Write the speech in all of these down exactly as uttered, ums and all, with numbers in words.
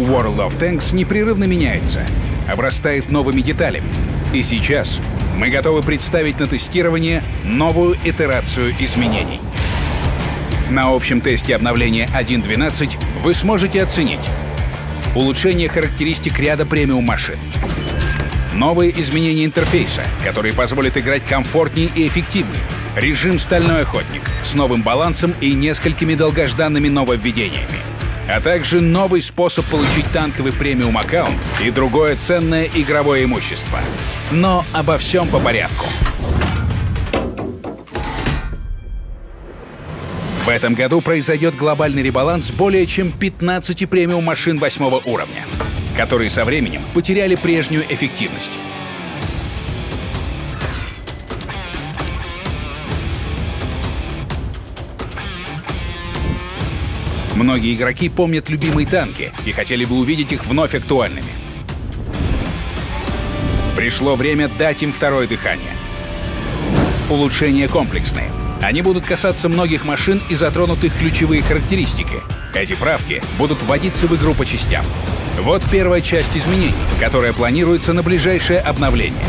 World of Tanks непрерывно меняется, обрастает новыми деталями. И сейчас мы готовы представить на тестирование новую итерацию изменений. На общем тесте обновления один точка двенадцать вы сможете оценить улучшение характеристик ряда премиум машин, новые изменения интерфейса, которые позволят играть комфортнее и эффективнее, режим «Стальной охотник» с новым балансом и несколькими долгожданными нововведениями, а также новый способ получить танковый премиум-аккаунт и другое ценное игровое имущество. Но обо всем по порядку. В этом году произойдет глобальный ребаланс более чем пятнадцати премиум-машин восьмого уровня, которые со временем потеряли прежнюю эффективность. Многие игроки помнят любимые танки и хотели бы увидеть их вновь актуальными. Пришло время дать им второе дыхание. Улучшения комплексные. Они будут касаться многих машин и затронут их ключевые характеристики. Эти правки будут вводиться в игру по частям. Вот первая часть изменений, которая планируется на ближайшее обновление.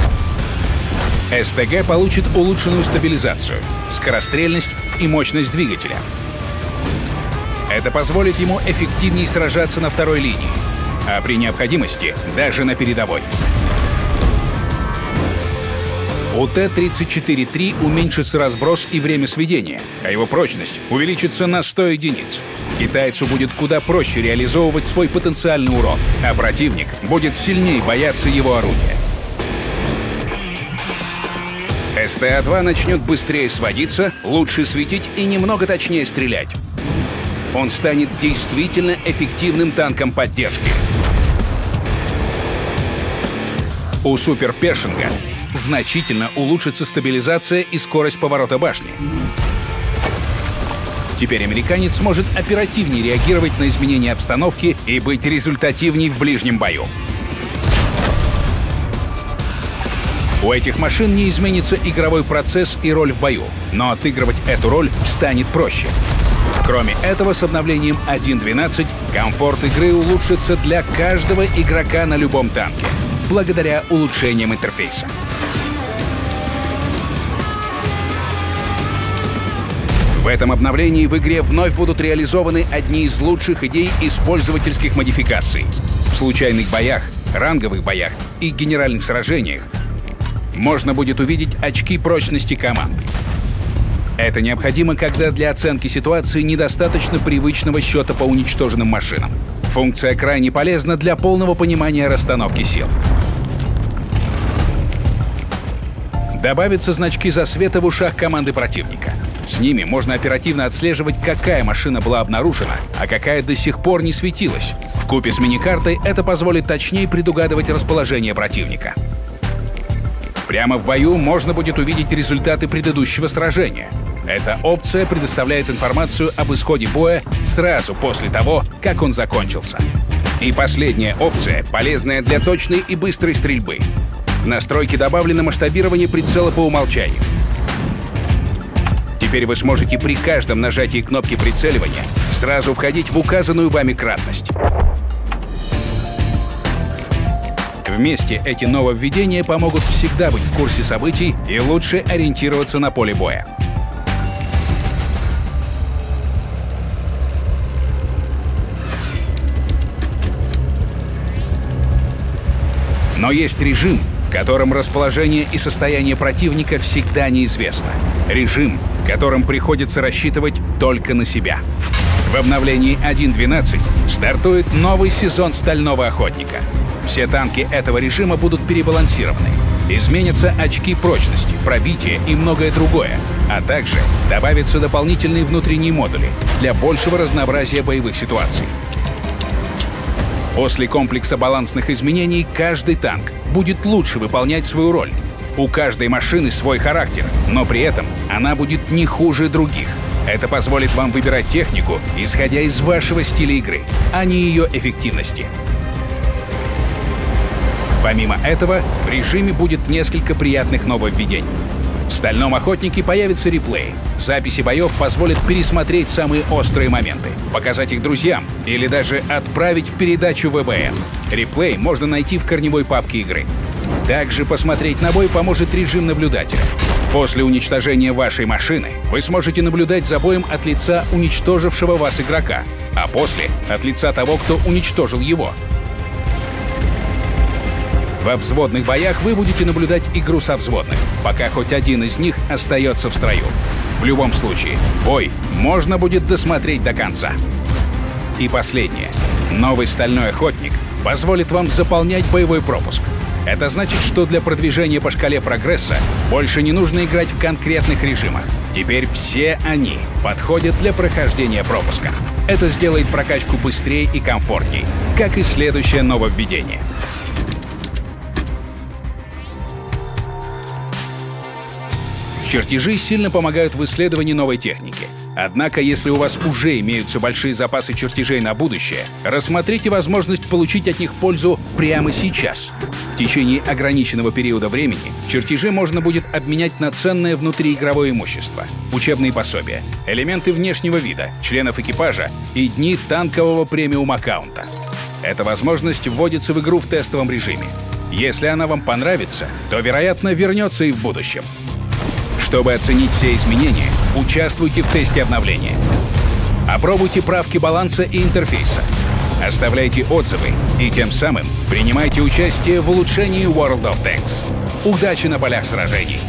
СТГ получит улучшенную стабилизацию, скорострельность и мощность двигателя. Это позволит ему эффективнее сражаться на второй линии, а при необходимости даже на передовой. У Т тридцать четыре три уменьшится разброс и время сведения, а его прочность увеличится на сто единиц. Китайцу будет куда проще реализовывать свой потенциальный урон, а противник будет сильнее бояться его орудия. СТ-два начнет быстрее сводиться, лучше светить и немного точнее стрелять. Он станет действительно эффективным танком поддержки. У Супер Першинга значительно улучшится стабилизация и скорость поворота башни. Теперь американец сможет оперативнее реагировать на изменения обстановки и быть результативней в ближнем бою. У этих машин не изменится игровой процесс и роль в бою, но отыгрывать эту роль станет проще. Кроме этого, с обновлением один точка двенадцать комфорт игры улучшится для каждого игрока на любом танке, благодаря улучшениям интерфейса. В этом обновлении в игре вновь будут реализованы одни из лучших идей из пользовательских модификаций. В случайных боях, ранговых боях и генеральных сражениях можно будет увидеть очки прочности команд. Это необходимо, когда для оценки ситуации недостаточно привычного счета по уничтоженным машинам. Функция крайне полезна для полного понимания расстановки сил. Добавятся значки засвета в ушах команды противника. С ними можно оперативно отслеживать, какая машина была обнаружена, а какая до сих пор не светилась. Вкупе с миникартой это позволит точнее предугадывать расположение противника. Прямо в бою можно будет увидеть результаты предыдущего сражения. Эта опция предоставляет информацию об исходе боя сразу после того, как он закончился. И последняя опция, полезная для точной и быстрой стрельбы. В настройки добавлено масштабирование прицела по умолчанию. Теперь вы сможете при каждом нажатии кнопки прицеливания сразу входить в указанную вами кратность. Вместе эти нововведения помогут всегда быть в курсе событий и лучше ориентироваться на поле боя. Но есть режим, в котором расположение и состояние противника всегда неизвестно. Режим, в котором приходится рассчитывать только на себя. В обновлении один точка двенадцать стартует новый сезон «Стального охотника». Все танки этого режима будут перебалансированы. Изменятся очки прочности, пробития и многое другое. А также добавятся дополнительные внутренние модули для большего разнообразия боевых ситуаций. После комплекса балансных изменений каждый танк будет лучше выполнять свою роль. У каждой машины свой характер, но при этом она будет не хуже других. Это позволит вам выбирать технику, исходя из вашего стиля игры, а не ее эффективности. Помимо этого, в режиме будет несколько приятных нововведений. В «Стальном охотнике» появится реплей. Записи боев позволят пересмотреть самые острые моменты, показать их друзьям или даже отправить в передачу вэ бэ эм. Реплей можно найти в корневой папке игры. Также посмотреть на бой поможет режим наблюдателя. После уничтожения вашей машины вы сможете наблюдать за боем от лица уничтожившего вас игрока, а после — от лица того, кто уничтожил его. Во взводных боях вы будете наблюдать игру со взводных, пока хоть один из них остается в строю. В любом случае, бой можно будет досмотреть до конца. И последнее. Новый «Стальной охотник» позволит вам заполнять боевой пропуск. Это значит, что для продвижения по шкале прогресса больше не нужно играть в конкретных режимах. Теперь все они подходят для прохождения пропуска. Это сделает прокачку быстрее и комфортней, как и следующее нововведение. Чертежи сильно помогают в исследовании новой техники. Однако, если у вас уже имеются большие запасы чертежей на будущее, рассмотрите возможность получить от них пользу прямо сейчас. В течение ограниченного периода времени чертежи можно будет обменять на ценное внутриигровое имущество, учебные пособия, элементы внешнего вида, членов экипажа и дни танкового премиум-аккаунта. Эта возможность вводится в игру в тестовом режиме. Если она вам понравится, то, вероятно, вернется и в будущем. Чтобы оценить все изменения, участвуйте в тесте обновления. Опробуйте правки баланса и интерфейса. Оставляйте отзывы и тем самым принимайте участие в улучшении World of Tanks. Удачи на полях сражений!